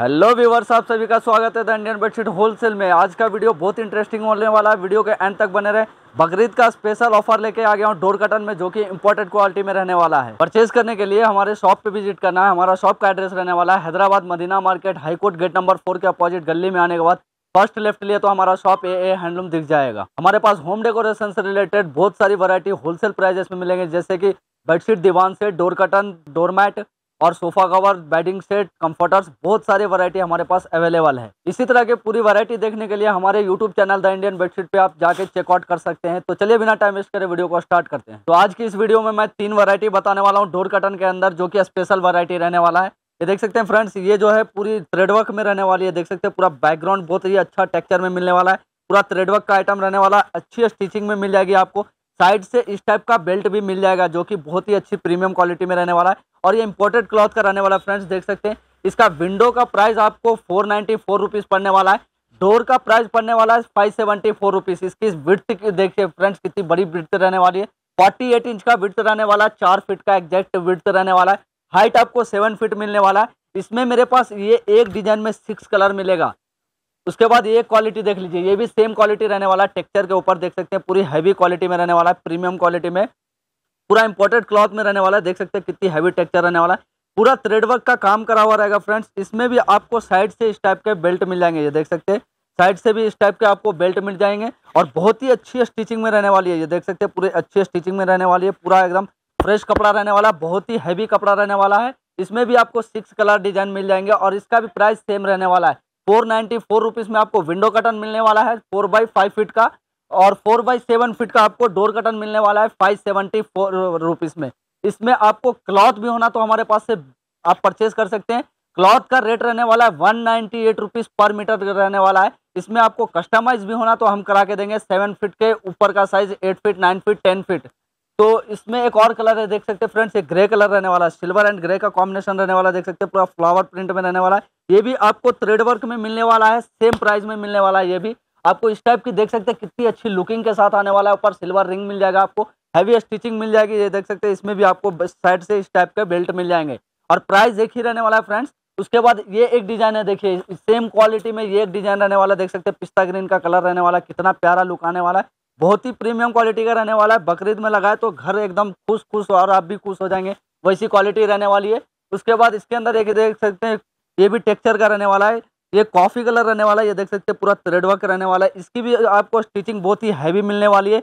Hello viewers, आप सभी का स्वागत है द इंडियन बेडशीट होलसेल में। आज का वीडियो बहुत इंटरेस्टिंग होने वाला है, वीडियो के एंड तक बने रहे। बकरीद का स्पेशल ऑफर लेके आ गया हूँ डोर कटन में, जो कि इंपोर्टेड क्वालिटी में रहने वाला है। परचेज करने के लिए हमारे शॉप पे विजिट करना है। हमारा शॉप का एड्रेस रहने वाला है Hyderabad Madina market, high court gate number 4 के अपोजिट गली में आने के बाद फर्स्ट लेफ्ट लिए तो हमारा शॉप ए हैंडलूम दिख जाएगा। हमारे पास होम डेकोरेशन से रिलेटेड बहुत सारी वैरायटी होलसेल प्राइजेस में मिलेंगे, जैसे कि बेडशीट, दीवान सेट, डोर कटन, डोरमैट और sofa cover, bedding set, comforters, बहुत सारे वैरायटी हमारे पास अवेलेबल है। इसी तरह के पूरी वैरायटी देखने के लिए हमारे YouTube channel the Indian bedsheet पे आप जाके चेकआउट कर सकते हैं। तो चलिए बिना टाइम वेस्ट करे वीडियो को स्टार्ट करते हैं। तो आज की इस वीडियो में मैं 3 वैरायटी बताने वाला हूँ डोर कटन के अंदर, जो कि स्पेशल वैरायटी रहने वाला है। ये देख सकते हैं फ्रेंड्स, ये जो है पूरी थ्रेडवर्क में रहने वाली है। देख सकते हैं पूरा बैकग्राउंड बहुत ही अच्छा टेक्चर में मिलने वाला है, पूरा थ्रेडवर्क का आइटम रहने वाला है। अच्छी स्टिचिंग में मिल जाएगी आपको, साइड से इस टाइप का बेल्ट भी मिल जाएगा, जो कि बहुत ही अच्छी प्रीमियम क्वालिटी में रहने वाला है। और ये इंपोर्टेड क्लॉथ का रहने वाला फ्रेंड्स, देख सकते हैं इसका विंडो का प्राइस आपको 494 रुपीज़ पड़ने वाला है। डोर का प्राइस पड़ने वाला है 574 रुपीज़। इसकी विड्थ देखिए फ्रेंड्स, कितनी बड़ी विड्थ रहने वाली है। 48 इंच का विड्थ रहने वाला है, 4 फीट का एग्जैक्ट विड्थ रहने वाला है। हाइट आपको 7 फीट मिलने वाला है। इसमें मेरे पास ये एक डिजाइन में 6 कलर मिलेगा। उसके बाद ये क्वालिटी देख लीजिए, ये भी सेम क्वालिटी रहने वाला है। टेक्सचर के ऊपर देख सकते हैं पूरी हैवी क्वालिटी में रहने वाला है, प्रीमियम क्वालिटी में, पूरा इंपोर्टेड क्लॉथ में रहने वाला है। देख सकते हैं कितनी हैवी टेक्सचर रहने वाला है, पूरा थ्रेडवर्क का काम करा हुआ रहेगा फ्रेंड्स। इसमें भी आपको साइड से इस टाइप के बेल्ट मिल जाएंगे। ये देख सकते हैं साइड से भी इस टाइप के आपको बेल्ट मिल जाएंगे और बहुत ही अच्छी स्टिचिंग में रहने वाली है। ये देख सकते हैं पूरी अच्छी स्टिचिंग में रहने वाली है, पूरा एकदम फ्रेश कपड़ा रहने वाला है, बहुत ही हैवी कपड़ा रहने वाला है। इसमें भी आपको 6 कलर डिजाइन मिल जाएंगे और इसका भी प्राइस सेम रहने वाला है 494 रुपीज़ में। आपको विंडो कटन मिलने वाला है 4x5 फीट का, और 4x7 फीट का आपको डोर कटन मिलने वाला है 574 रुपीज़ में। इसमें आपको क्लॉथ भी होना तो हमारे पास से आप परचेज कर सकते हैं। क्लॉथ का रेट रहने वाला है 198 रुपीज़ पर मीटर रहने वाला है। इसमें आपको कस्टमाइज भी होना तो हम करा के देंगे। 7 फीट के ऊपर का साइज, 8 फीट, 9 फीट, 10 फीट। तो इसमें एक और कलर है, देख सकते हैं फ्रेंड्स, ये ग्रे कलर रहने वाला है, सिल्वर एंड ग्रे का कॉम्बिनेशन रहने वाला है। देख सकते हैं पूरा फ्लावर प्रिंट में रहने वाला है। ये भी आपको थ्रेड वर्क में मिलने वाला है, सेम प्राइस में मिलने वाला है। ये भी आपको इस टाइप की देख सकते हैं कितनी अच्छी लुकिंग के साथ आने वाला है। ऊपर सिल्वर रिंग मिल जाएगा आपको, हैवी स्टिचिंग मिल जाएगी। ये देख सकते हैं इसमें भी आपको साइड से इस टाइप के बेल्ट मिल जाएंगे और प्राइस एक ही रहने वाला है फ्रेंड्स। उसके बाद ये एक डिजाइन है, देखिए सेम क्वालिटी में ये एक डिजाइन रहने वाला है। देख सकते हैं पिस्ता ग्रीन का कलर रहने वाला है, कितना प्यारा लुक आने वाला है, बहुत ही प्रीमियम क्वालिटी का रहने वाला है। बकरीद में लगाए तो घर एकदम खुश और आप भी खुश हो जाएंगे, वैसी क्वालिटी रहने वाली है। उसके बाद इसके अंदर एक देख सकते हैं, ये भी टेक्सचर का रहने वाला है, ये कॉफ़ी कलर रहने वाला है। ये देख सकते हैं पूरा थ्रेडवर्क रहने वाला है। इसकी भी आपको स्टिचिंग बहुत ही हैवी मिलने वाली है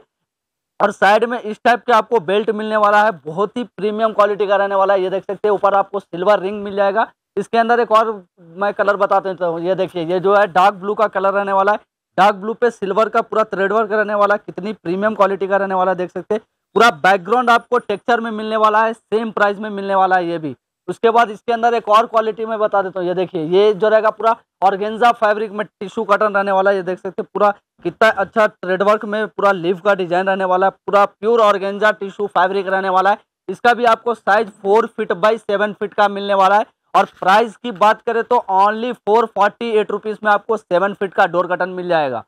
और साइड में इस टाइप के आपको बेल्ट मिलने वाला है, बहुत ही प्रीमियम क्वालिटी का रहने वाला है। ये देख सकते हैं ऊपर आपको सिल्वर रिंग मिल जाएगा। इसके अंदर एक और मैं कलर बता देता हूँ, ये देखिए ये जो है डार्क ब्लू का कलर रहने वाला है। डार्क ब्लू पे सिल्वर का पूरा थ्रेडवर्क रहने वाला, कितनी प्रीमियम क्वालिटी का रहने वाला है। देख सकते हैं पूरा बैकग्राउंड आपको टेक्सचर में मिलने वाला है, सेम प्राइस में मिलने वाला है ये भी। उसके बाद इसके अंदर एक और क्वालिटी में बता देता हूँ, ये देखिए ये जो रहेगा पूरा ऑर्गेन्जा फैब्रिक में टिश्यू कॉटन रहने वाला है। ये देख सकते हैं पूरा कितना अच्छा थ्रेडवर्क में पूरा लीफ का डिजाइन रहने वाला है, पूरा प्योर ऑर्गेन्जा टिश्यू फैब्रिक रहने वाला है। इसका भी आपको साइज 4 फीट बाई 7 फीट का मिलने वाला है और प्राइस की बात करें तो ओनली 448 रुपीज़ में आपको 7 फीट का डोर कटन मिल जाएगा।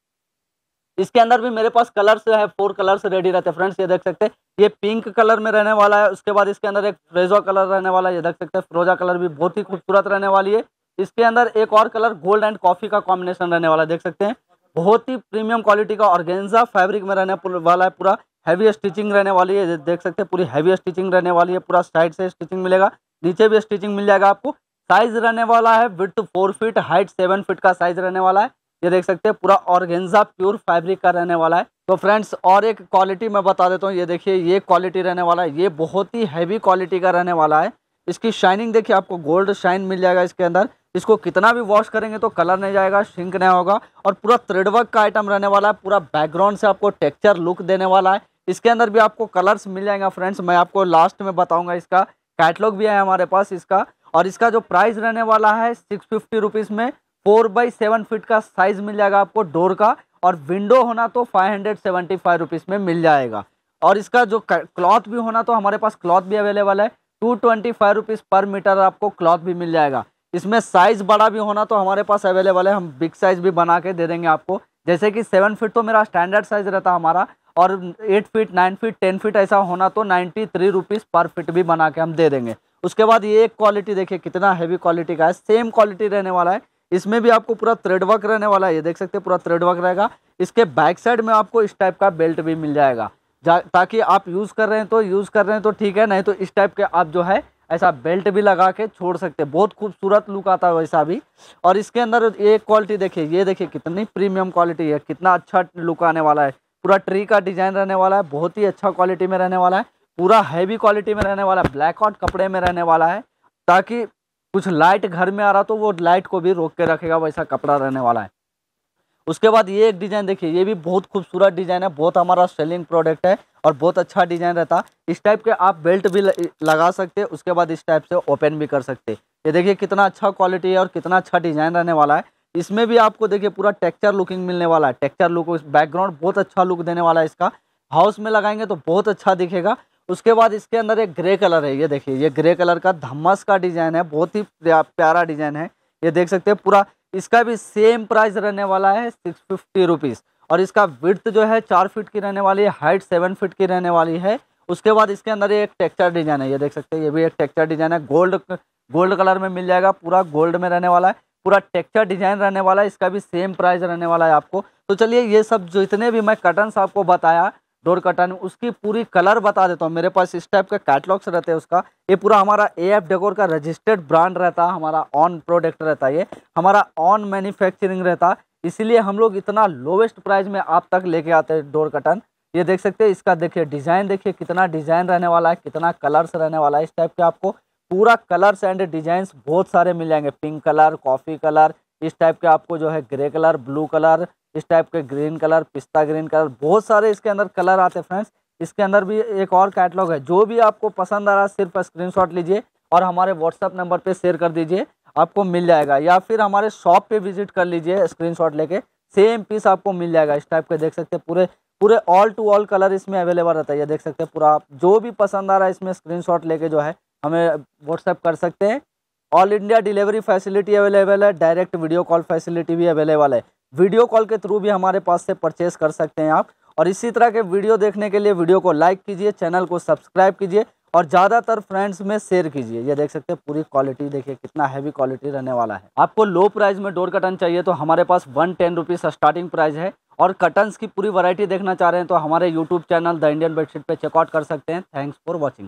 इसके अंदर भी मेरे पास कलर्स है, 4 कलर्स रेडी रहते हैं फ्रेंड्स। ये देख सकते हैं ये पिंक कलर में रहने वाला है। उसके बाद इसके अंदर एक फ्रोजा कलर रहने वाला है। ये देख सकते हैं फ्रोजा कलर भी बहुत ही खूबसूरत रहने वाली है। इसके अंदर एक और कलर गोल्ड एंड कॉफ़ी का कॉम्बिनेशन रहने वाला है। देख सकते हैं बहुत ही प्रीमियम क्वालिटी का ऑर्गेन्जा फैब्रिक में रहने वाला है, पूरा हैवी स्टिचिंग रहने वाली है। देख सकते हैं पूरी हैवी स्टिचिंग रहने वाली है, पूरा साइड से स्टिचिंग मिलेगा, नीचे भी स्टिचिंग मिल जाएगा आपको। साइज रहने वाला है विड्थ 4 फीट, हाइट 7 फीट का साइज रहने वाला है। ये देख सकते हैं पूरा ऑर्गेन्जा प्योर फैब्रिक का रहने वाला है। तो फ्रेंड्स और एक क्वालिटी मैं बता देता हूँ, ये देखिए ये क्वालिटी रहने वाला है, ये बहुत ही हैवी क्वालिटी का रहने वाला है। इसकी शाइनिंग देखिए, आपको गोल्ड शाइन मिल जाएगा इसके अंदर। इसको कितना भी वॉश करेंगे तो कलर नहीं जाएगा, श्रिंक नहीं होगा और पूरा थ्रेडवर्क का आइटम रहने वाला है। पूरा बैकग्राउंड से आपको टेक्सचर लुक देने वाला है। इसके अंदर भी आपको कलर्स मिल जाएगा फ्रेंड्स, मैं आपको लास्ट में बताऊँगा। इसका कैटलॉग भी है हमारे पास इसका, और इसका जो प्राइस रहने वाला है 650 रुपीज़ में। 4x7 फीट का साइज़ मिल जाएगा आपको डोर का, और विंडो होना तो 575 रुपीज़ में मिल जाएगा। और इसका जो क्लॉथ भी होना तो हमारे पास क्लॉथ भी अवेलेबल है, 225 रुपीज़ पर मीटर आपको क्लॉथ भी मिल जाएगा। इसमें साइज़ बड़ा भी होना तो हमारे पास अवेलेबल है, हम बिग साइज़ भी बना के दे देंगे आपको। जैसे कि 7 फीट तो मेरा स्टैंडर्ड साइज़ रहता हमारा, और 8 फीट, 9 फीट, 10 फीट ऐसा होना तो 93 रुपीज़ पर फीट भी बना के हम दे देंगे। उसके बाद ये एक क्वालिटी देखिए कितना हैवी क्वालिटी का है, सेम क्वालिटी रहने वाला है। इसमें भी आपको पूरा थ्रेड वर्क रहने वाला है, ये देख सकते हैं पूरा थ्रेड वर्क रहेगा। इसके बैक साइड में आपको इस टाइप का बेल्ट भी मिल जाएगा, ताकि आप यूज़ कर रहे हैं तो ठीक है, नहीं तो इस टाइप के आप जो है ऐसा बेल्ट भी लगा के छोड़ सकते हैं। बहुत खूबसूरत लुक आता है वैसा भी। और इसके अंदर एक क्वालिटी देखिए, ये देखिए कितनी प्रीमियम क्वालिटी है, कितना अच्छा लुक आने वाला है। पूरा ट्री का डिज़ाइन रहने वाला है, बहुत ही अच्छा क्वालिटी में रहने वाला है, पूरा हैवी क्वालिटी में रहने वाला है, ब्लैक आउट कपड़े में रहने वाला है, ताकि कुछ लाइट घर में आ रहा तो वो लाइट को भी रोक के रखेगा, वैसा कपड़ा रहने वाला है। उसके बाद ये एक डिज़ाइन देखिए, ये भी बहुत खूबसूरत डिज़ाइन है, बहुत हमारा सेलिंग प्रोडक्ट है और बहुत अच्छा डिज़ाइन रहता है। इस टाइप के आप बेल्ट भी लगा सकते हैं, उसके बाद इस टाइप से ओपन भी कर सकते हैं। ये देखिए कितना अच्छा क्वालिटी है और कितना अच्छा डिज़ाइन रहने वाला है। इसमें भी आपको देखिए पूरा टेक्सचर लुकिंग मिलने वाला है, टेक्सचर लुक बैकग्राउंड बहुत अच्छा लुक देने वाला है, इसका हाउस में लगाएंगे तो बहुत अच्छा दिखेगा। उसके बाद इसके अंदर एक ग्रे कलर है, ये देखिए ये ग्रे कलर का धम्मस का डिज़ाइन है, बहुत ही प्यारा डिज़ाइन है, ये देख सकते हैं पूरा। इसका भी सेम प्राइस रहने वाला है 650 रुपीज़, और इसका विड्थ जो है 4 फीट की रहने वाली है, हाइट 7 फीट की रहने वाली है। उसके बाद इसके अंदर एक टेक्सचर डिज़ाइन है, ये देख सकते हैं ये भी एक टेक्सचर डिज़ाइन है, गोल्ड कलर में मिल जाएगा, पूरा गोल्ड में रहने वाला है, पूरा टेक्सचर डिज़ाइन रहने वाला है। इसका भी सेम प्राइस रहने वाला है आपको। तो चलिए ये सब जो इतने भी मैं कटन्स आपको बताया डोर कटन, उसकी पूरी कलर बता देता हूँ। मेरे पास इस टाइप का कैटलॉग्स रहते हैं उसका। ये पूरा हमारा AF डेकोर का रजिस्टर्ड ब्रांड रहता है, हमारा ऑन प्रोडक्ट रहता है, ये हमारा ऑन मैन्युफैक्चरिंग रहता, इसीलिए हम लोग इतना लोवेस्ट प्राइस में आप तक लेके आते हैं डोर कटन। ये देख सकते हैं इसका देखिए डिज़ाइन, देखिए कितना डिज़ाइन रहने वाला है, कितना कलर्स रहने वाला है। इस टाइप के आपको पूरा कलर्स एंड डिजाइंस बहुत सारे मिल जाएंगे, पिंक कलर, कॉफ़ी कलर, इस टाइप के आपको जो है ग्रे कलर, ब्लू कलर, इस टाइप के ग्रीन कलर, पिस्ता ग्रीन कलर, बहुत सारे इसके अंदर कलर आते हैं फ्रेंड्स। इसके अंदर भी एक और कैटलॉग है, जो भी आपको पसंद आ रहा है सिर्फ स्क्रीनशॉट लीजिए और हमारे व्हाट्सएप नंबर पर शेयर कर दीजिए, आपको मिल जाएगा, या फिर हमारे शॉप पर विजिट कर लीजिए, स्क्रीनशॉट लेके सेम पीस आपको मिल जाएगा। इस टाइप के देख सकते हैं पूरे ऑल टू ऑल कलर इसमें अवेलेबल रहता है, ये देख सकते हैं पूरा। जो भी पसंद आ रहा है इसमें स्क्रीनशॉट लेके जो है हमें व्हाट्सएप कर सकते हैं। All India delivery facility available है, डायरेक्ट वीडियो कॉल फैसिलिटी भी अवेलेबल है, वीडियो कॉल के थ्रू भी हमारे पास से परचेस कर सकते हैं आप। और इसी तरह के वीडियो देखने के लिए वीडियो को लाइक कीजिए, चैनल को सब्सक्राइब कीजिए और ज़्यादातर फ्रेंड्स में शेयर कीजिए। ये देख सकते हैं पूरी क्वालिटी देखिए कितना हैवी क्वालिटी रहने वाला है। आपको लो प्राइस में डोर कटन चाहिए तो हमारे पास 110 रुपीज़ स्टार्टिंग प्राइस है। और कटन्स की पूरी वैरायटी देखना चाह रहे हैं तो हमारे YouTube channel the Indian bedsheet पे चेकआउट कर सकते हैं। Thanks for watching.